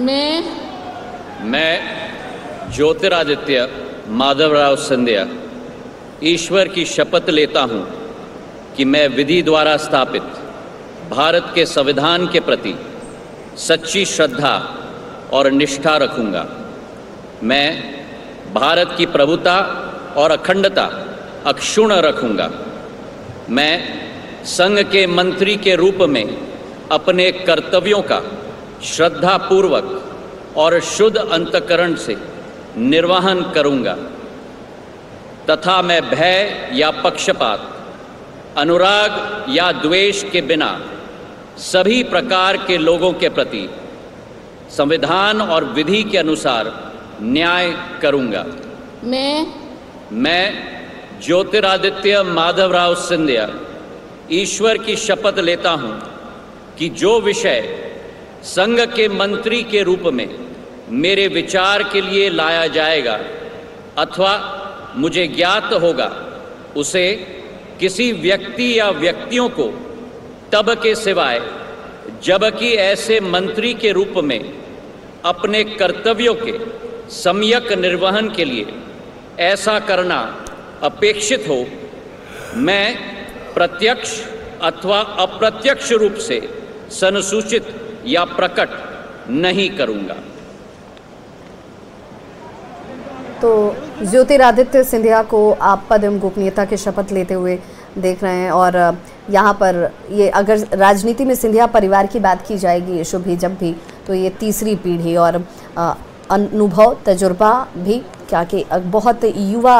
मैं ज्योतिरादित्य माधवराव सिंधिया ईश्वर की शपथ लेता हूं कि मैं विधि द्वारा स्थापित भारत के संविधान के प्रति सच्ची श्रद्धा और निष्ठा रखूंगा। मैं भारत की प्रभुता और अखंडता अक्षुण्ण रखूंगा। मैं संघ के मंत्री के रूप में अपने कर्तव्यों का श्रद्धापूर्वक और शुद्ध अंतकरण से निर्वहन करूंगा तथा मैं भय या पक्षपात, अनुराग या द्वेष के बिना सभी प्रकार के लोगों के प्रति संविधान और विधि के अनुसार न्याय करूंगा। मैं ज्योतिरादित्य माधवराव सिंधिया ईश्वर की शपथ लेता हूं कि जो विषय संघ के मंत्री के रूप में मेरे विचार के लिए लाया जाएगा अथवा मुझे ज्ञात होगा, उसे किसी व्यक्ति या व्यक्तियों को तब के सिवाय जबकि ऐसे मंत्री के रूप में अपने कर्तव्यों के सम्यक निर्वहन के लिए ऐसा करना अपेक्षित हो, मैं प्रत्यक्ष अथवा अप्रत्यक्ष रूप से संसूचित या प्रकट नहीं करूंगा। तो ज्योतिरादित्य सिंधिया को आप पद एवं गोपनीयता की शपथ लेते हुए देख रहे हैं। और यहाँ पर ये अगर राजनीति में सिंधिया परिवार की बात की जाएगी, शुभ ही जब भी, तो ये तीसरी पीढ़ी और अनुभव तजुर्बा भी क्या कि बहुत युवा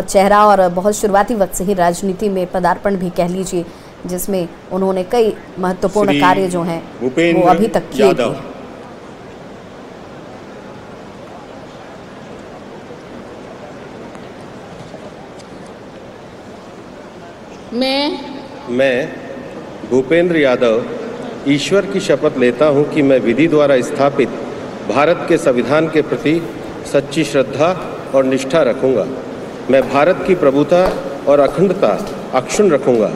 चेहरा और बहुत शुरुआती वक्त से ही राजनीति में पदार्पण भी कह लीजिए, जिसमें उन्होंने कई महत्वपूर्ण कार्य जो हैं वो अभी तक किए थे। मैं भूपेंद्र यादव ईश्वर की शपथ लेता हूं कि मैं विधि द्वारा स्थापित भारत के संविधान के प्रति सच्ची श्रद्धा और निष्ठा रखूंगा। मैं भारत की प्रभुता और अखंडता अक्षुण्ण रखूंगा।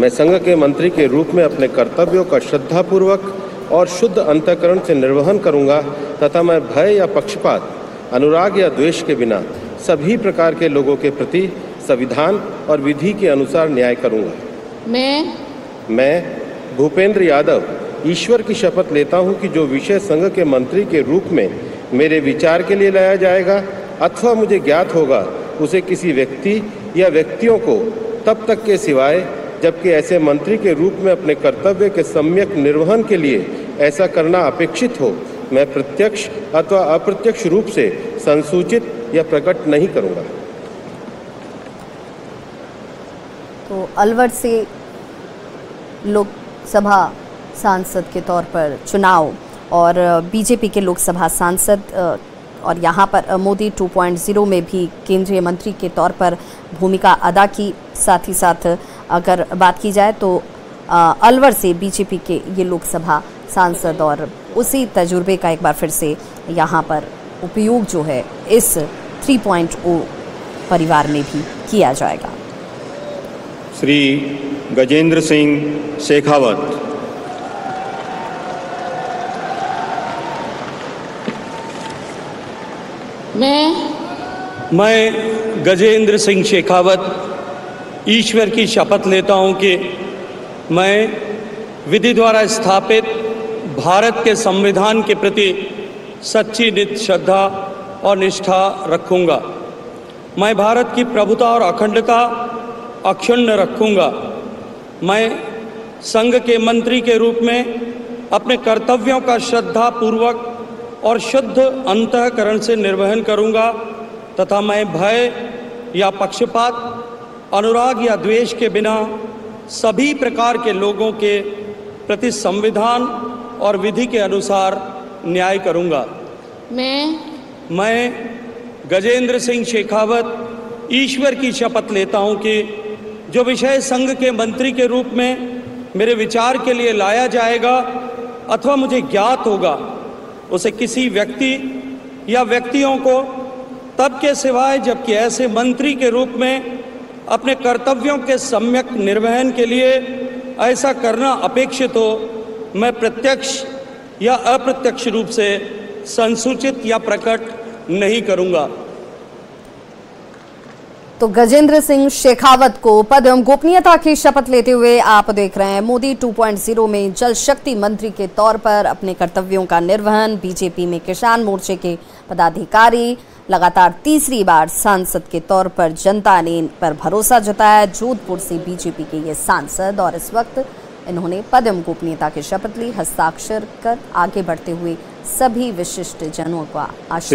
मैं संघ के मंत्री के रूप में अपने कर्तव्यों का श्रद्धापूर्वक और शुद्ध अंतःकरण से निर्वहन करूंगा तथा मैं भय या पक्षपात, अनुराग या द्वेष के बिना सभी प्रकार के लोगों के प्रति संविधान और विधि के अनुसार न्याय करूंगा। मैं भूपेंद्र यादव ईश्वर की शपथ लेता हूं कि जो विषय संघ के मंत्री के रूप में मेरे विचार के लिए लाया जाएगा अथवा मुझे ज्ञात होगा, उसे किसी व्यक्ति या व्यक्तियों को तब तक के सिवाय जबकि ऐसे मंत्री के रूप में अपने कर्तव्य के सम्यक निर्वहन के लिए ऐसा करना अपेक्षित हो, मैं प्रत्यक्ष अथवा अप्रत्यक्ष रूप से संसूचित या प्रकट नहीं करूंगा। तो अलवर से लोकसभा सांसद के तौर पर चुनाव और बीजेपी के लोकसभा सांसद और यहाँ पर मोदी 2.0 में भी केंद्रीय मंत्री के तौर पर भूमिका अदा की। साथ ही साथ अगर बात की जाए तो अलवर से बीजेपी के ये लोकसभा सांसद और उसी तजुर्बे का एक बार फिर से यहाँ पर उपयोग जो है इस 3.0 परिवार में भी किया जाएगा। श्री गजेंद्र सिंह शेखावत। मैं गजेंद्र सिंह शेखावत ईश्वर की शपथ लेता हूं कि मैं विधि द्वारा स्थापित भारत के संविधान के प्रति सच्ची श्रद्धा और निष्ठा रखूंगा। मैं भारत की प्रभुता और अखंडता अक्षुण्ण रखूंगा। मैं संघ के मंत्री के रूप में अपने कर्तव्यों का श्रद्धापूर्वक और शुद्ध अंतःकरण से निर्वहन करूंगा तथा मैं भय या पक्षपात, अनुराग या द्वेष के बिना सभी प्रकार के लोगों के प्रति संविधान और विधि के अनुसार न्याय करूंगा। मैं गजेंद्र सिंह शेखावत ईश्वर की शपथ लेता हूं कि जो विषय संघ के मंत्री के रूप में मेरे विचार के लिए लाया जाएगा अथवा मुझे ज्ञात होगा, उसे किसी व्यक्ति या व्यक्तियों को तब के सिवाय जबकि ऐसे मंत्री के रूप में अपने कर्तव्यों के सम्यक निर्वहन के लिए ऐसा करना अपेक्षित हो, मैं प्रत्यक्ष यह अप्रत्यक्ष रूप से संसूचित या प्रकट नहीं करूंगा। तो गजेंद्र सिंह शेखावत को पद एवं गोपनीयता की शपथ लेते हुए आप देख रहे हैं। मोदी 2.0 में जल शक्ति मंत्री के तौर पर अपने कर्तव्यों का निर्वहन, बीजेपी में किसान मोर्चे के पदाधिकारी, लगातार तीसरी बार सांसद के तौर पर जनता ने इन पर भरोसा जताया। जोधपुर से बीजेपी के ये सांसद और इस वक्त इन्होंने पद एवं गोपनीयता की शपथ ली, हस्ताक्षर कर आगे बढ़ते हुए सभी विशिष्ट जनों का आशीर्वाद